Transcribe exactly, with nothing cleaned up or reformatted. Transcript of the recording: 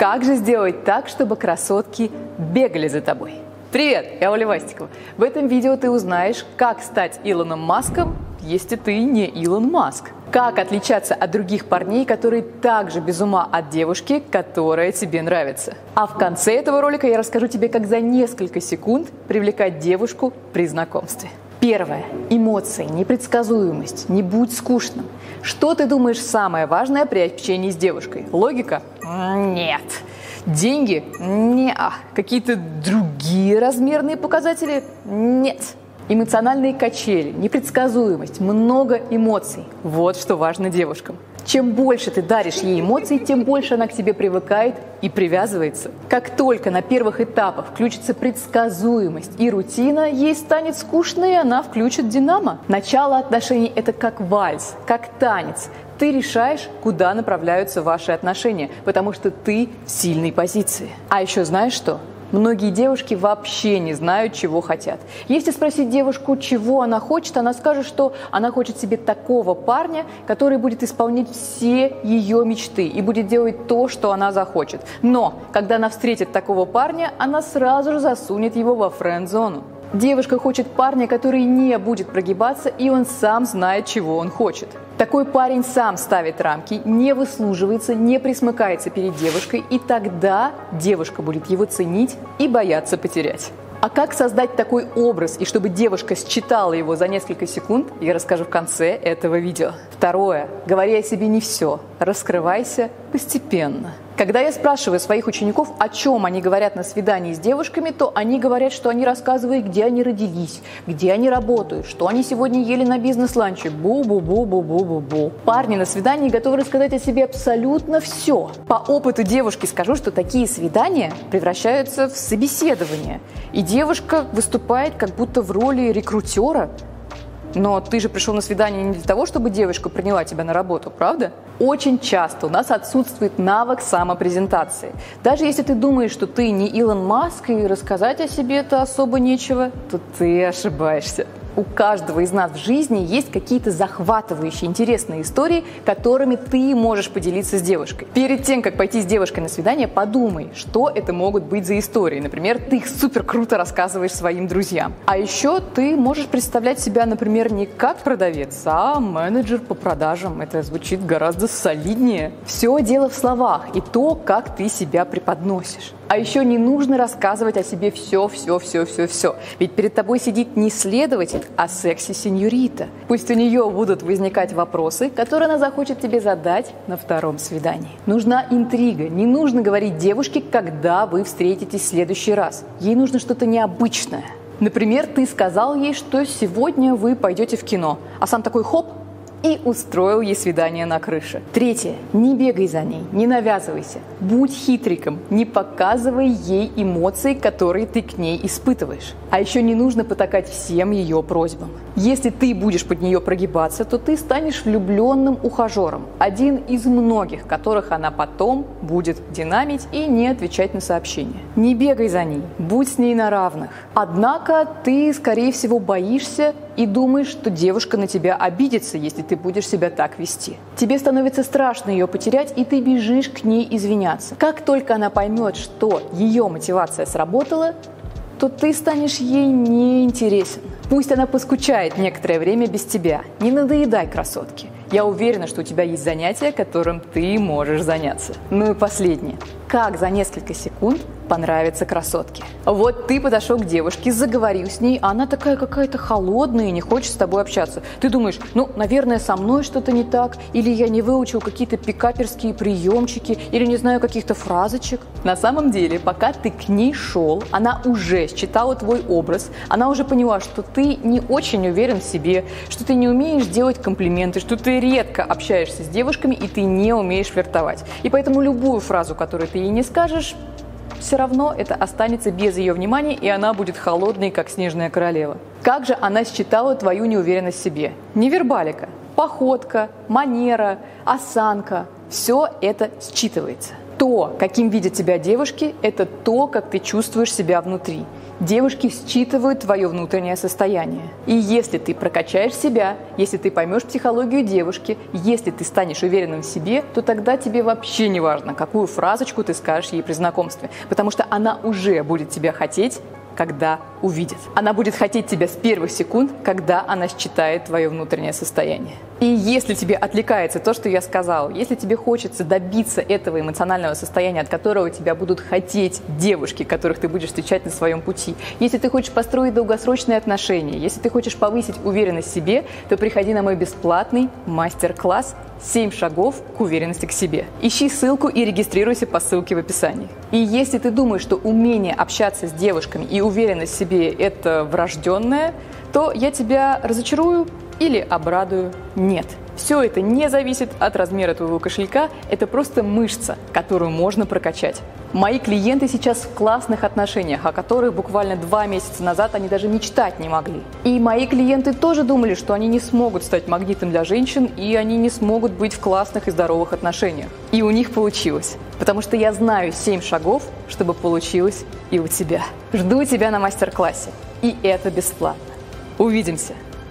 Как же сделать так, чтобы красотки бегали за тобой? Привет, я Оля Вастикова. В этом видео ты узнаешь, как стать Илоном Маском, если ты не Илон Маск. Как отличаться от других парней, которые также без ума от девушки, которая тебе нравится. А в конце этого ролика я расскажу тебе, как за несколько секунд привлекать девушку при знакомстве. Первое. Эмоции, непредсказуемость. Не будь скучным. Что ты думаешь самое важное при общении с девушкой? Логика? Нет. Деньги? Неа. Какие-то другие размерные показатели? Нет. Эмоциональные качели, непредсказуемость, много эмоций. Вот что важно девушкам. Чем больше ты даришь ей эмоций, тем больше она к тебе привыкает и привязывается. Как только на первых этапах включится предсказуемость и рутина, ей станет скучно, и она включит динамо. Начало отношений – это как вальс, как танец. Ты решаешь, куда направляются ваши отношения, потому что ты в сильной позиции. А еще знаешь что? Многие девушки вообще не знают, чего хотят. Если спросить девушку, чего она хочет, она скажет, что она хочет себе такого парня, который будет исполнять все ее мечты и будет делать то, что она захочет. Но когда она встретит такого парня, она сразу же засунет его во френд-зону. Девушка хочет парня, который не будет прогибаться, и он сам знает, чего он хочет. Такой парень сам ставит рамки, не выслуживается, не присмыкается перед девушкой, и тогда девушка будет его ценить и бояться потерять. А как создать такой образ, и чтобы девушка считала его за несколько секунд, я расскажу в конце этого видео. Второе. Говори о себе не все. Раскрывайся постепенно. Когда я спрашиваю своих учеников, о чем они говорят на свидании с девушками, то они говорят, что они рассказывают, где они родились, где они работают, что они сегодня ели на бизнес-ланче. Бу-бу-бу-бу-бу-бу-бу. Парни на свидании готовы рассказать о себе абсолютно все. По опыту девушки скажу, что такие свидания превращаются в собеседование. И девушка выступает как будто в роли рекрутера. Но ты же пришел на свидание не для того, чтобы девушка приняла тебя на работу, правда? Очень часто у нас отсутствует навык самопрезентации. Даже если ты думаешь, что ты не Илон Маск и рассказать о себе-то особо нечего, то ты ошибаешься. У каждого из нас в жизни есть какие-то захватывающие, интересные истории, которыми ты можешь поделиться с девушкой. Перед тем, как пойти с девушкой на свидание, подумай, что это могут быть за истории. Например, ты их супер круто рассказываешь своим друзьям. А еще ты можешь представлять себя, например, не как продавец, а менеджер по продажам. Это звучит гораздо солиднее. Все дело в словах и то, как ты себя преподносишь. А еще не нужно рассказывать о себе все, все, все, все, все. Ведь перед тобой сидит не следователь, а секси-сеньорита. Пусть у нее будут возникать вопросы, которые она захочет тебе задать на втором свидании. Нужна интрига. Не нужно говорить девушке, когда вы встретитесь в следующий раз. Ей нужно что-то необычное. Например, ты сказал ей, что сегодня вы пойдете в кино, а сам такой хоп, и устроил ей свидание на крыше. Третье. Не бегай за ней, не навязывайся. Будь хитриком, не показывай ей эмоции, которые ты к ней испытываешь. А еще не нужно потакать всем ее просьбам. Если ты будешь под нее прогибаться, то ты станешь влюбленным ухажером. Один из многих, которых она потом будет динамить и не отвечать на сообщения. Не бегай за ней, будь с ней на равных. Однако ты, скорее всего, боишься и думаешь, что девушка на тебя обидится, если ты будешь себя так вести. Тебе становится страшно ее потерять, и ты бежишь к ней извиняться. Как только она поймет, что ее мотивация сработала, то ты станешь ей неинтересен. Пусть она поскучает некоторое время без тебя. Не надоедай красотке. Я уверена, что у тебя есть занятие, которым ты можешь заняться. Ну и последнее. Как за несколько секунд понравится красотке? Вот ты подошел к девушке, заговорил с ней, а она такая какая-то холодная и не хочет с тобой общаться. Ты думаешь, ну, наверное, со мной что-то не так, или я не выучил какие-то пикаперские приемчики, или не знаю каких-то фразочек. На самом деле, пока ты к ней шел, она уже считала твой образ, она уже поняла, что ты не очень уверен в себе, что ты не умеешь делать комплименты, что ты редко общаешься с девушками и ты не умеешь флиртовать. И поэтому любую фразу, которую ты ей не скажешь, все равно это останется без ее внимания, и она будет холодной, как снежная королева. Как же она считала твою неуверенность в себе? Невербалика, походка, манера, осанка – все это считывается. то, каким видят тебя девушки, это то, как ты чувствуешь себя внутри. Девушки считывают твое внутреннее состояние. И если ты прокачаешь себя, если ты поймешь психологию девушки, если ты станешь уверенным в себе, то тогда тебе вообще не важно, какую фразочку ты скажешь ей при знакомстве, потому что она уже будет тебя хотеть, когда увидит. Она будет хотеть тебя с первых секунд, когда она считает твое внутреннее состояние. И если тебе отвлекается то, что я сказала, если тебе хочется добиться этого эмоционального состояния, от которого тебя будут хотеть девушки, которых ты будешь встречать на своем пути, если ты хочешь построить долгосрочные отношения, если ты хочешь повысить уверенность в себе, то приходи на мой бесплатный мастер-класс «семь шагов к уверенности к себе». Ищи ссылку и регистрируйся по ссылке в описании. И если ты думаешь, что умение общаться с девушками и уверенность в себе – это врожденное, то я тебя разочарую или обрадую. Нет. Все это не зависит от размера твоего кошелька, это просто мышца, которую можно прокачать. Мои клиенты сейчас в классных отношениях, о которых буквально два месяца назад они даже мечтать не могли. И мои клиенты тоже думали, что они не смогут стать магнитом для женщин, и они не смогут быть в классных и здоровых отношениях. И у них получилось. Потому что я знаю семь шагов, чтобы получилось и у тебя. Жду тебя на мастер-классе. И это бесплатно. Увидимся!